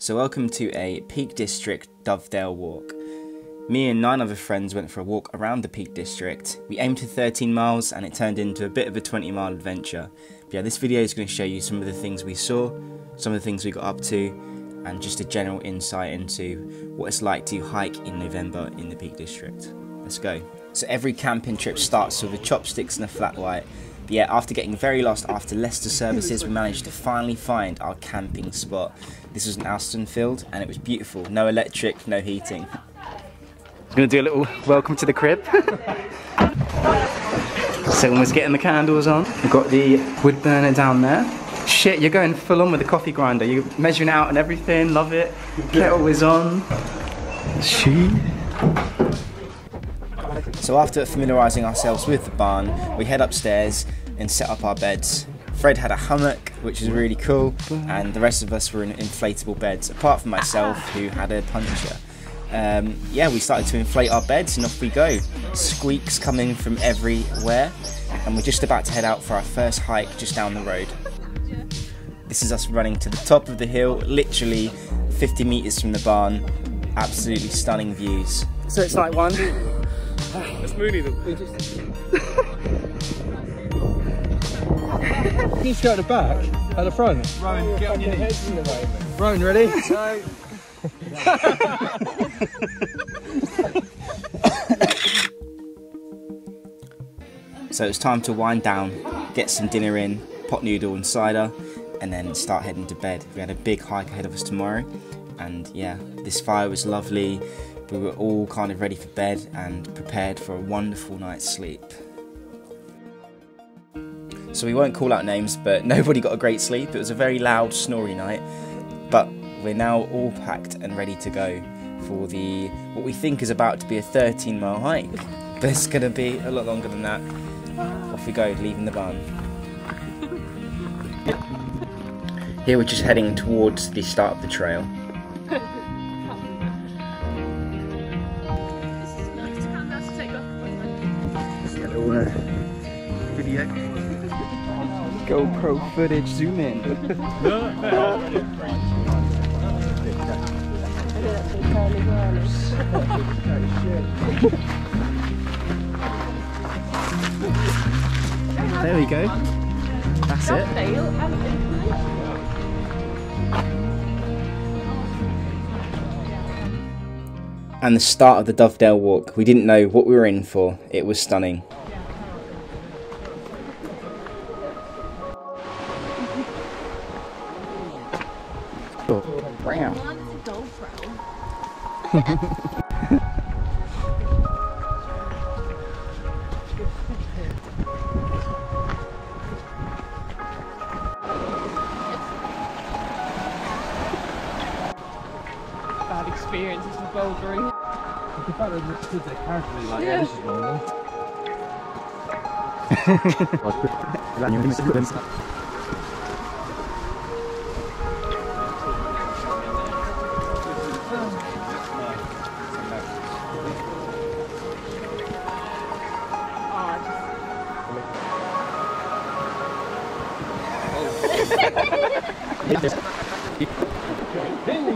So welcome to a Peak District Dovedale walk. Me and 9 other friends went for a walk around the Peak District. We aimed to 13 miles and it turned into a bit of a 20-mile adventure. But yeah, this video is going to show you some of the things we saw, some of the things we got up to, and just a general insight into what it's like to hike in November in the Peak District. Let's go. So every camping trip starts with a chopsticks and a flat white. But yeah, after getting very lost after Leicester services, we managed to finally find our camping spot. This was in Alstonefield and it was beautiful. No electric, no heating. I'm gonna do a little welcome to the crib. So when we're getting the candles on, we've got the wood burner down there. Shit, you're going full on with the coffee grinder. You're measuring out and everything, love it. Kettle is on. She. So after familiarising ourselves with the barn, we head upstairs and set up our beds. Fred had a hammock, which is really cool, and the rest of us were in inflatable beds, apart from myself, who had a puncture. Yeah, we started to inflate our beds and off we go. Squeaks coming from everywhere, and we're just about to head out for our first hike just down the road. This is us running to the top of the hill, literally 50 metres from the barn. Absolutely stunning views. So it's like one. Let's moony them. You need to go at the back, at the front. Rowan, get on your head in the way. Rowan, ready? No. So it's time to wind down, get some dinner in, pot noodle and cider, and then start heading to bed. We had a big hike ahead of us tomorrow, and yeah, this fire was lovely. We were all kind of ready for bed and prepared for a wonderful night's sleep. So we won't call out names, but nobody got a great sleep. It was a very loud, snory night, but we're now all packed and ready to go for the what we think is about to be a 13-mile hike. But it's going to be a lot longer than that. Off we go, leaving the barn. Here we're just heading towards the start of the trail. Video. GoPro footage, zoom in. There we go. That's it. And the start of the Dovedale walk. We didn't know what we were in for. It was stunning. Bad experience, it's just bouldering. The fact that it stood there casually like, yeah, this is normal. Here we go.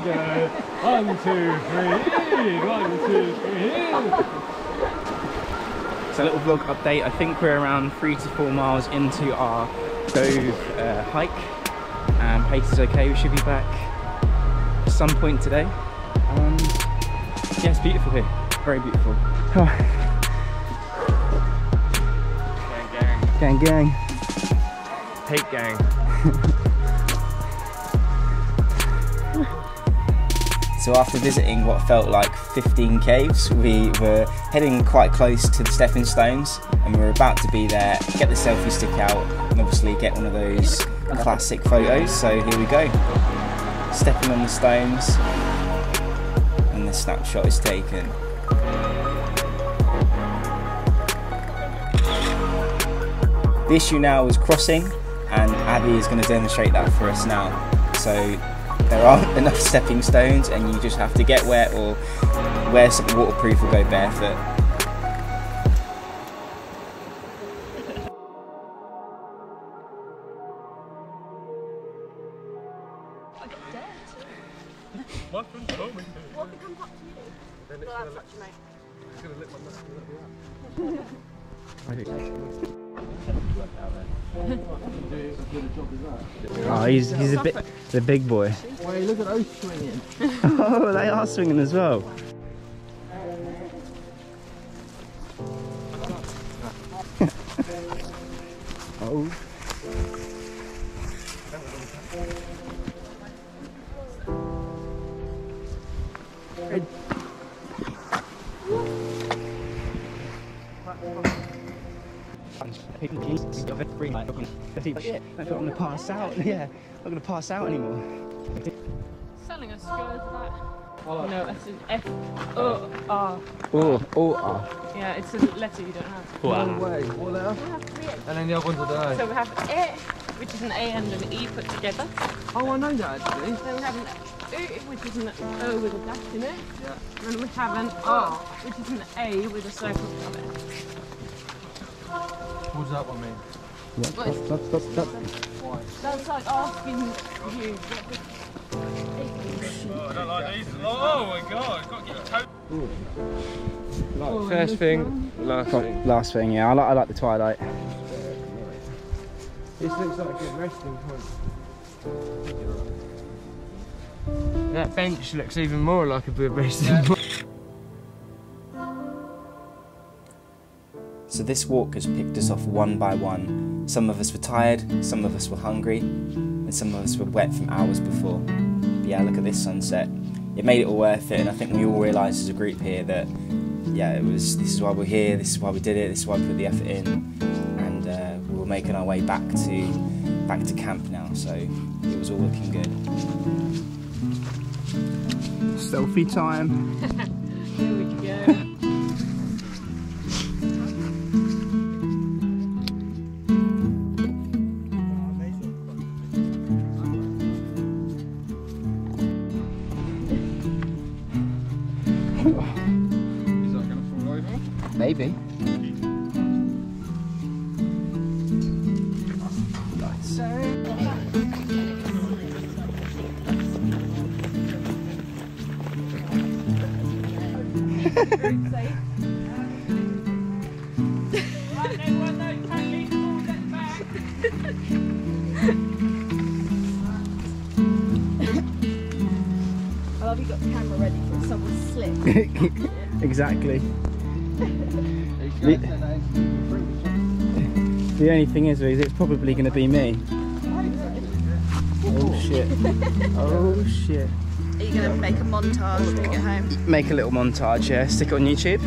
1, 2, 3, 1, 2, 3. So a little vlog update. I think we're around 3 to 4 miles into our Dove hike. Pace is okay. We should be back at some point today. Yeah, it's beautiful here. Very beautiful. Oh. Gang, gang. Gang, gang. Hate gang. So after visiting what felt like 15 caves, we were heading quite close to the Stepping Stones and we were about to be there, get the selfie stick out and obviously get one of those classic photos. So here we go, stepping on the stones and the snapshot is taken. The issue now is crossing and Abby is going to demonstrate that for us now. So there aren't enough stepping stones and you just have to get wet or wear something waterproof or go barefoot. My friend told me to. What if it comes up to you? Then it's going to touch you, mate. It's going to lick my nuts and let me out. Oh, he's a bit the big boy. Oh, look at those swinging. Oh, they are swinging as well. Oh. I'm not going to pass out. Yeah, I'm not going to pass out anymore. Selling us goes like oh. No, it's an F-O-R. O-R. Yeah, it's a letter you don't have. Wow. No way. What letter? We have three. And then the other ones are there. So we have A, which is an A and an E put together. Oh, I know that actually. Then we have an U, which is an O with a dash in it. Yeah. And then we have an R, which is an A with a circle on it. What does that one mean? Yeah, stop. That's like asking you. Oh, I don't like these. Oh my god, I've got to get a coat. First thing, last thing, yeah, I like the twilight. This looks like a good resting point. That bench looks even more like a good resting point. So this walk has picked us off one by one. Some of us were tired, some of us were hungry, and some of us were wet from hours before. But yeah, look at this sunset. It made it all worth it, and I think we all realised as a group here that, yeah, this is why we're here, this is why we did it, this is why we put the effort in, and we were making our way back to camp now, so it was all looking good. Selfie time. Here we go. Maybe. Nice. I love you got the camera ready for someone slick. Exactly. The only thing is it's probably going to be me. Oh shit. Oh shit. Are you going to make a montage when we get home? Make a little montage, yeah. Stick it on YouTube.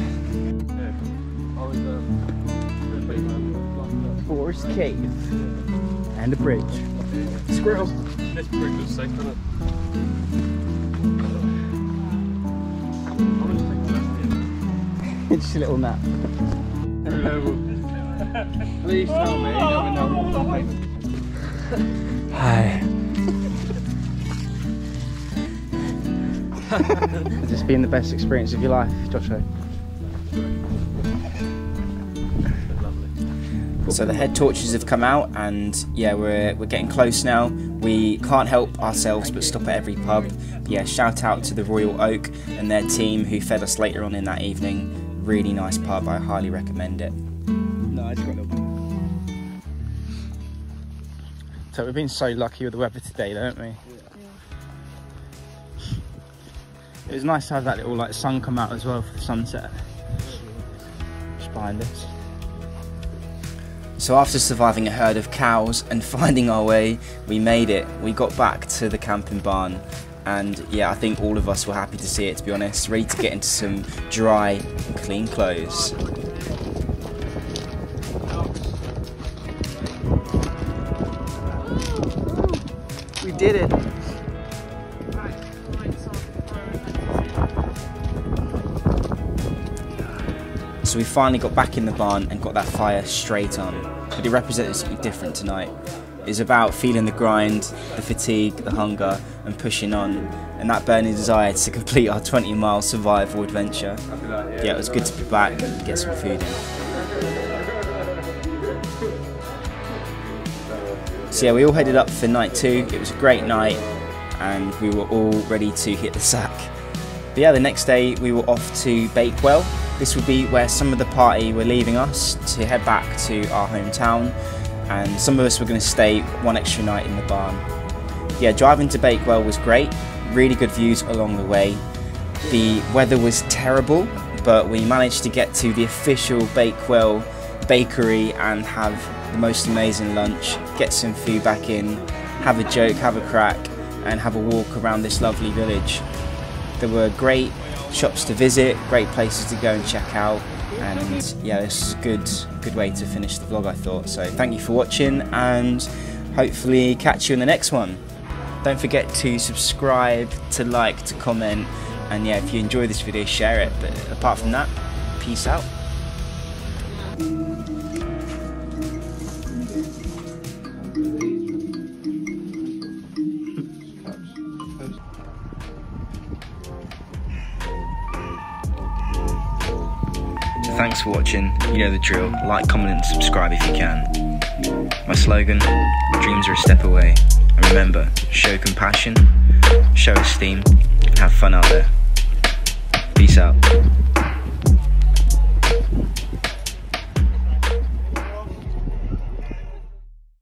Forest cave. And a bridge. Squirrel. This bridge was safe, wasn't it? It's just a little nap. Please tell me. Hi. It's just been the best experience of your life, Joshua. So the head torches have come out, and yeah, we're getting close now. We can't help ourselves but stop at every pub. But yeah, shout out to the Royal Oak and their team who fed us later on in that evening. Really nice pub, I highly recommend it. No, it's got a little bit. So we've been so lucky with the weather today, don't we? Yeah. Yeah. It was nice to have that little like sun come out as well for the sunset. Just behind us. So after surviving a herd of cows and finding our way, we made it. We got back to the camping barn. And yeah, I think all of us were happy to see it, to be honest. Ready to get into some dry and clean clothes. We did it. So we finally got back in the barn and got that fire straight on. But it represented something different tonight. It's about feeling the grind, the fatigue, the hunger, and pushing on, and that burning desire to complete our 20-mile survival adventure. Yeah, it was good to be back and get some food in. So yeah, we all headed up for night 2. It was a great night. and we were all ready to hit the sack. But yeah, the next day we were off to Bakewell. This would be where some of the party were leaving us to head back to our hometown, and some of us were going to stay one extra night in the barn. Yeah, driving to Bakewell was great, really good views along the way. The weather was terrible, but we managed to get to the official Bakewell Bakery and have the most amazing lunch, get some food back in, have a joke, have a crack, and have a walk around this lovely village. There were great shops to visit, great places to go and check out, and yeah, this is a good way to finish the vlog, I thought. So thank you for watching, and hopefully catch you in the next one. Don't forget to subscribe, to like, to comment, and yeah, if you enjoy this video, share it. But apart from that, peace out. Thanks for watching, you know the drill, like, comment and subscribe if you can. My slogan, dreams are a step away, and remember, show compassion, show esteem, and have fun out there. Peace out.